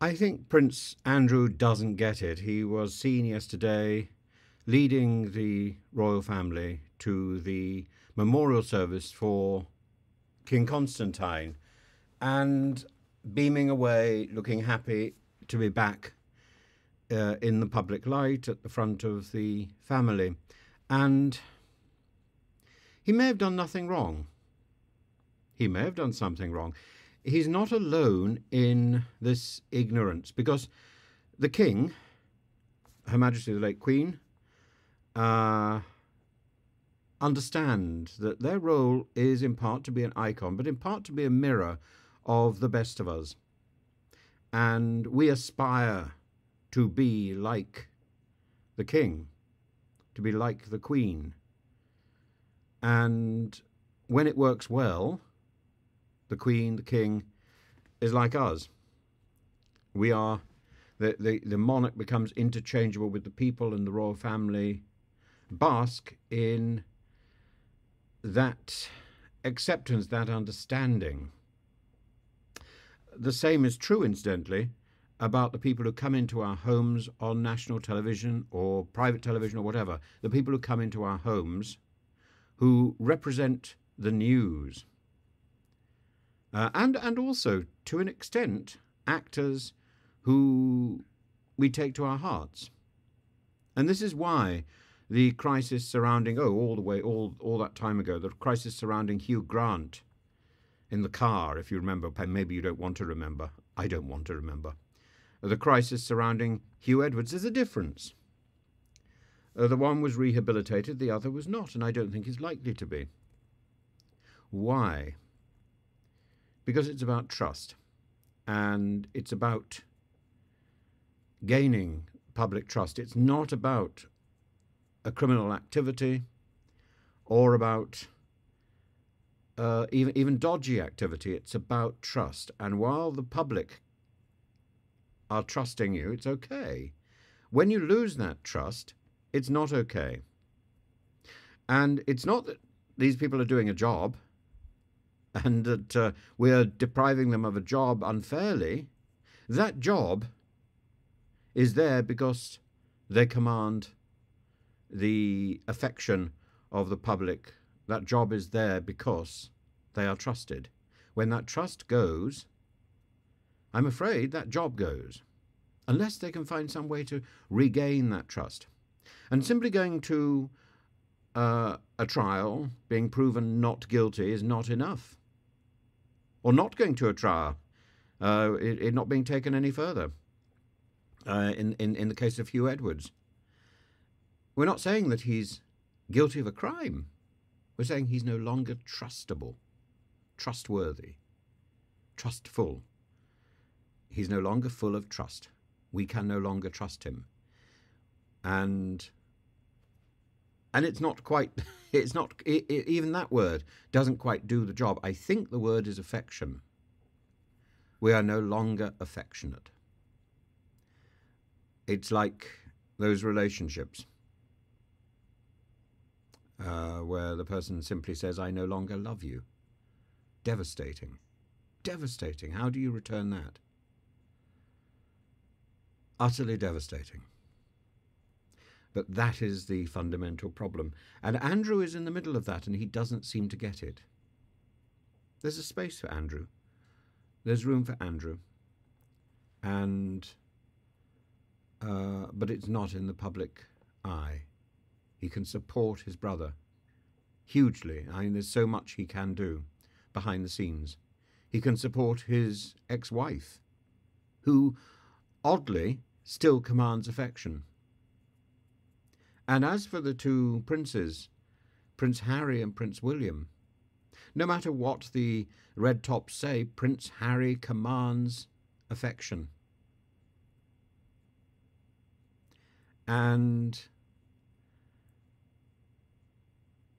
I think Prince Andrew doesn't get it. He was seen yesterday leading the royal family to the memorial service for King Constantine and beaming away, looking happy to be back in the public light at the front of the family. And he may have done nothing wrong. He may have done something wrong. He's not alone in this ignorance, because the King, Her Majesty the late Queen, understand that their role is in part to be an icon, but in part to be a mirror of the best of us. And we aspire to be like the King, to be like the Queen. And when it works well, the Queen, the King, is like us. We are, the monarch becomes interchangeable with the people, and the royal family bask in that acceptance, that understanding. The same is true, incidentally, about the people who come into our homes on national television or private television or whatever. The people who come into our homes who represent the news. And also, to an extent, actors who we take to our hearts. And this is why the crisis surrounding, all that time ago, the crisis surrounding Hugh Grant in the car, if you remember, maybe you don't want to remember, I don't want to remember. The crisis surrounding Huw Edwards, there's a difference. The one was rehabilitated, the other was not, and I don't think is likely to be. Why? Because it's about trust, and it's about gaining public trust. It's not about a criminal activity or about even dodgy activity. It's about trust. And while the public are trusting you, it's okay. When you lose that trust, it's not okay. And it's not that these people are doing a job and that we're depriving them of a job unfairly. That job is there because they command the affection of the public. That job is there because they are trusted. When that trust goes, I'm afraid that job goes, unless they can find some way to regain that trust. And simply going to a trial, being proven not guilty, is not enough. Or not going to a trial, it not being taken any further, in the case of Huw Edwards. We're not saying that he's guilty of a crime. We're saying he's no longer trustable, trustworthy, trustful. He's no longer full of trust. We can no longer trust him. And it's not quite, even that word doesn't quite do the job. I think the word is affection. We are no longer affectionate. It's like those relationships where the person simply says, I no longer love you. Devastating. Devastating. How do you return that? Utterly devastating. But that is the fundamental problem. And Andrew is in the middle of that, and he doesn't seem to get it. There's a space for Andrew. There's room for Andrew. And but it's not in the public eye. He can support his brother hugely. I mean, there's so much he can do behind the scenes. He can support his ex-wife, who, oddly, still commands affection. And as for the two princes, Prince Harry and Prince William, no matter what the red tops say, Prince Harry commands affection. And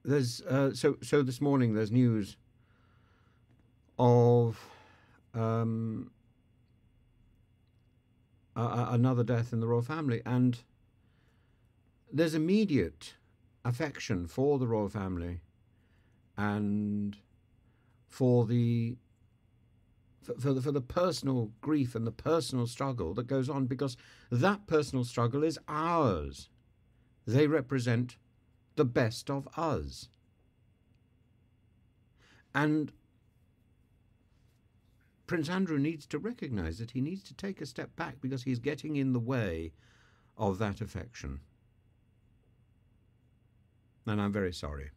there's so this morning there's news of another death in the royal family, and there's immediate affection for the royal family and for the for the personal grief and the personal struggle that goes on, because that personal struggle is ours. They represent the best of us. And Prince Andrew needs to recognise that he needs to take a step back because he's getting in the way of that affection. And I'm very sorry.